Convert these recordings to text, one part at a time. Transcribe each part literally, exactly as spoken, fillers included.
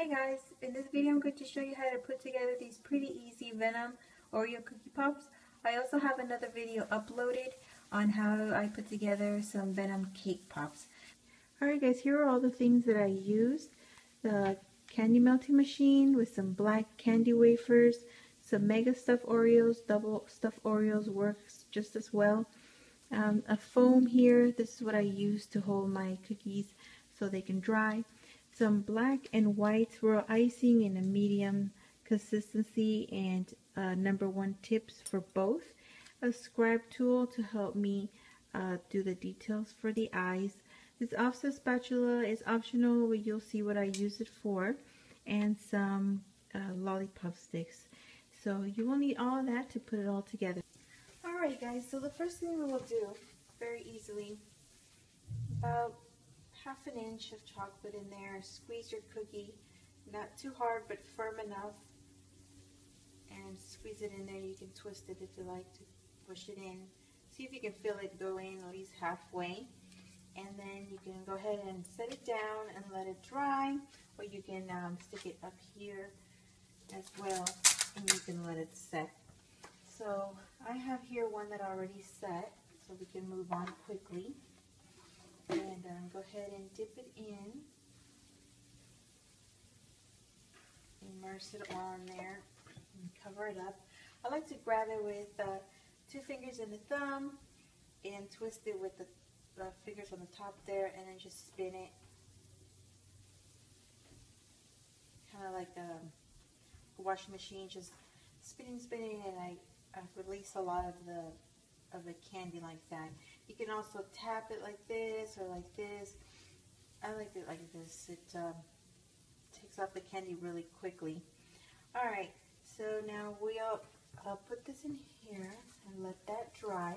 Hey guys, in this video I'm going to show you how to put together these pretty easy Venom Oreo Cookie Pops. I also have another video uploaded on how I put together some Venom Cake Pops. Alright guys, here are all the things that I used. The candy melting machine with some black candy wafers, some Mega Stuff Oreos, Double Stuff Oreos works just as well. Um, a foam here, this is what I use to hold my cookies so they can dry. Some black and white royal icing in a medium consistency and uh, number one tips for both. A scribe tool to help me uh, do the details for the eyes. This offset spatula is optional, but you'll see what I use it for. And some uh, lollipop sticks. So you will need all that to put it all together. Alright guys, so the first thing we will do, very easily, about half an inch of chocolate in there. Squeeze your cookie, not too hard but firm enough, and squeeze it in there. You can twist it if you like to push it in. See if you can feel it go in at least halfway, and then you can go ahead and set it down and let it dry, or you can um, stick it up here as well and you can let it set. So I have here one that already set, so we can move on quickly. And um, go ahead and dip it in, immerse it all in there, and cover it up. I like to grab it with uh, two fingers and a thumb, and twist it with the, the fingers on the top there, and then just spin it, kind of like a washing machine, just spinning, spinning, and I, I release a lot of the of the candy like that. You can also tap it like this or like this. I like it like this. It um, takes off the candy really quickly. Alright, so now we'll uh, put this in here and let that dry.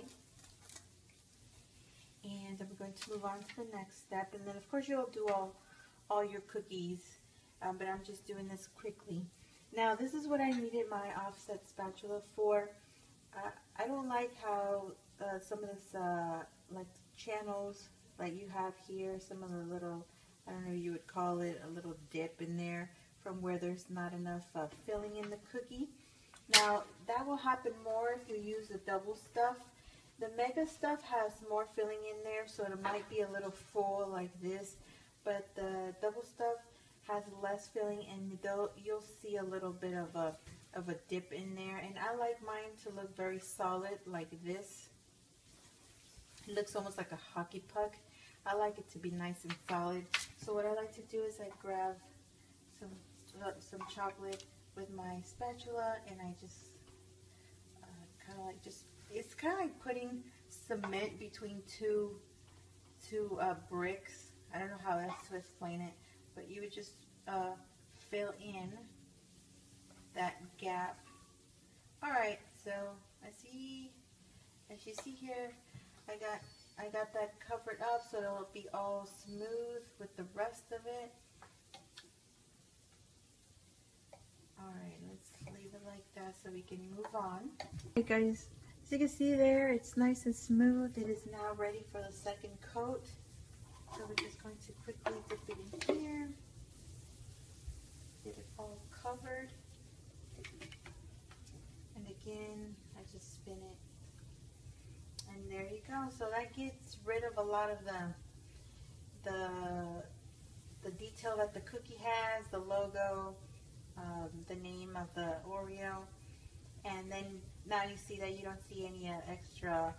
And I'm going to move on to the next step. And then of course you'll do all, all your cookies, um, but I'm just doing this quickly. Now this is what I needed my offset spatula for. Uh, I don't like how uh, some of this, uh, like channels like you have here, some of the little, I don't know, you would call it a little dip in there from where there's not enough uh, filling in the cookie. Now that will happen more if you use the double stuff. The mega stuff has more filling in there, so it might be a little full like this, but the double stuff has less filling and you'll see a little bit of a of a dip in there. And I like mine to look very solid like this. It looks almost like a hockey puck. I like it to be nice and solid. So what I like to do is I grab some some chocolate with my spatula and I just uh, kind of like just, it's kind of like putting cement between two two uh, bricks. I don't know how else to explain it, but you would just uh, fill in that gap. Alright, so I see, as you see here, I got I got that covered up so it'll be all smooth with the rest of it. Alright, let's leave it like that so we can move on. Hey guys, as you can see there, it's nice and smooth. It is now ready for the second coat. So we're just going to quickly dip it in here. Get it all covered. And again, I just spin it, and there you go. So that gets rid of a lot of the the, the detail that the cookie has, the logo, um, the name of the Oreo, and then now you see that you don't see any uh, extra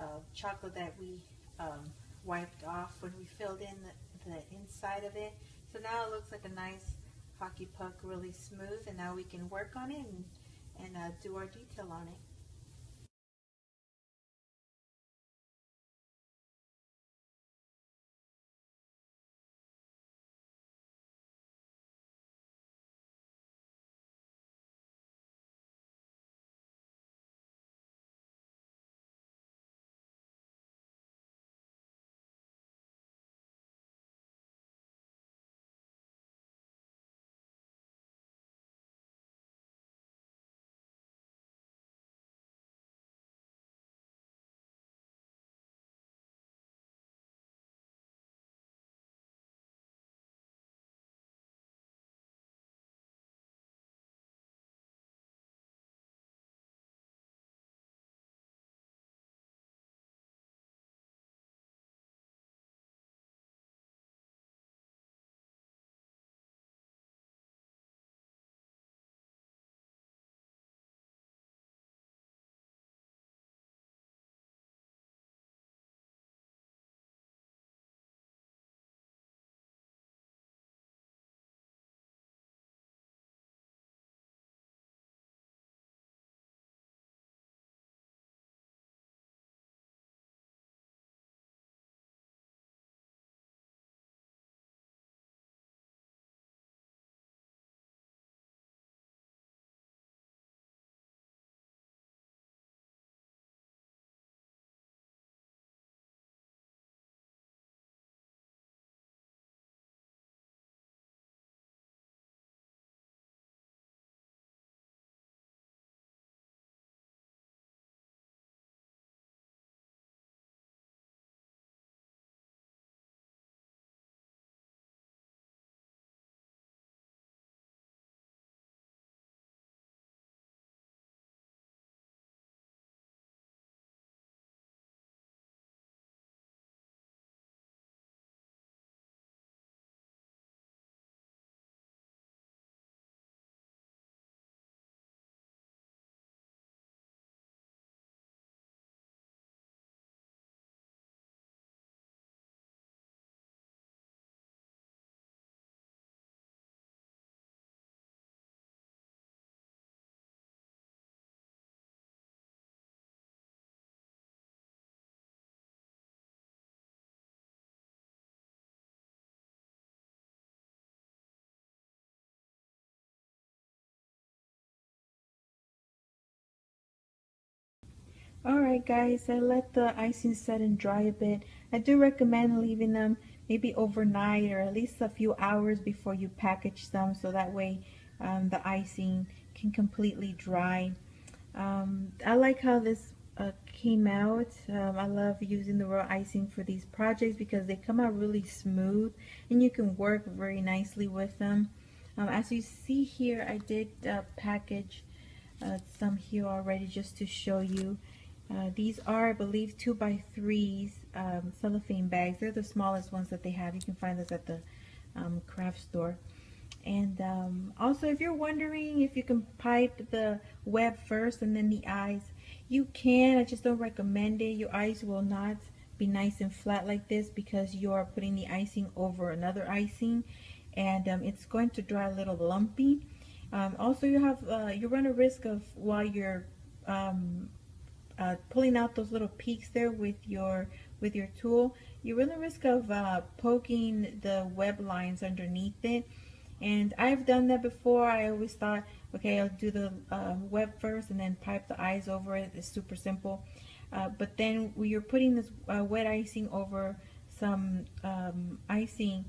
uh, chocolate that we um, wiped off when we filled in the, the inside of it. So now it looks like a nice hockey puck, really smooth, and now we can work on it and, and uh, do our detail on it. Alright guys, I let the icing set and dry a bit. I do recommend leaving them maybe overnight or at least a few hours before you package them, so that way um, the icing can completely dry. Um, I like how this uh, came out. Um, I love using the raw icing for these projects because they come out really smooth and you can work very nicely with them. Um, as you see here, I did uh, package uh, some here already just to show you. Uh, these are, I believe, two by threes um, cellophane bags. They're the smallest ones that they have. You can find this at the um, craft store. And um, also, if you're wondering if you can pipe the web first and then the eyes, you can. I just don't recommend it. Your eyes will not be nice and flat like this because you are putting the icing over another icing, and um, it's going to dry a little lumpy. Um, also, you have uh, you run a risk of while you're um, Uh, pulling out those little peaks there with your with your tool, you run the risk of uh, poking the web lines underneath it. And I've done that before. I always thought, okay, I'll do the uh, web first and then pipe the eyes over it. It's super simple. Uh, but then when you're putting this uh, wet icing over some um, icing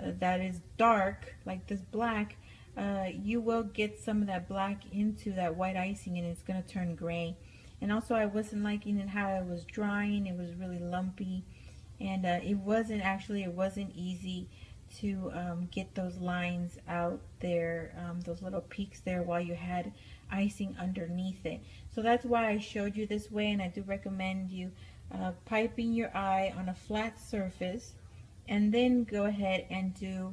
uh, that is dark, like this black, uh, you will get some of that black into that white icing and it's going to turn gray. And also, I wasn't liking it how it was drying. It was really lumpy, and uh, it wasn't actually it wasn't easy to um, get those lines out there, um, those little peaks there while you had icing underneath it. So that's why I showed you this way, and I do recommend you uh, piping your eye on a flat surface and then go ahead and do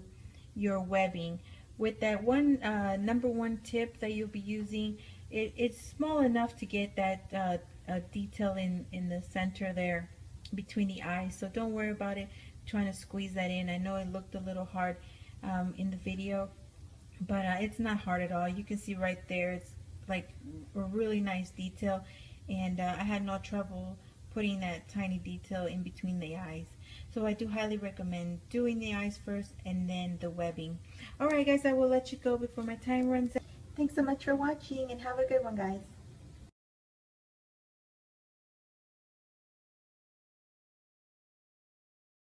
your webbing. With that one uh, number one tip that you'll be using, It, it's small enough to get that uh, uh, detail in, in the center there between the eyes, so don't worry about it trying to squeeze that in. I know it looked a little hard um, in the video, but uh, it's not hard at all. You can see right there, it's like a really nice detail, and uh, I had no trouble putting that tiny detail in between the eyes. So I do highly recommend doing the eyes first and then the webbing. Alright guys, I will let you go before my time runs out. Thanks so much for watching and have a good one, guys.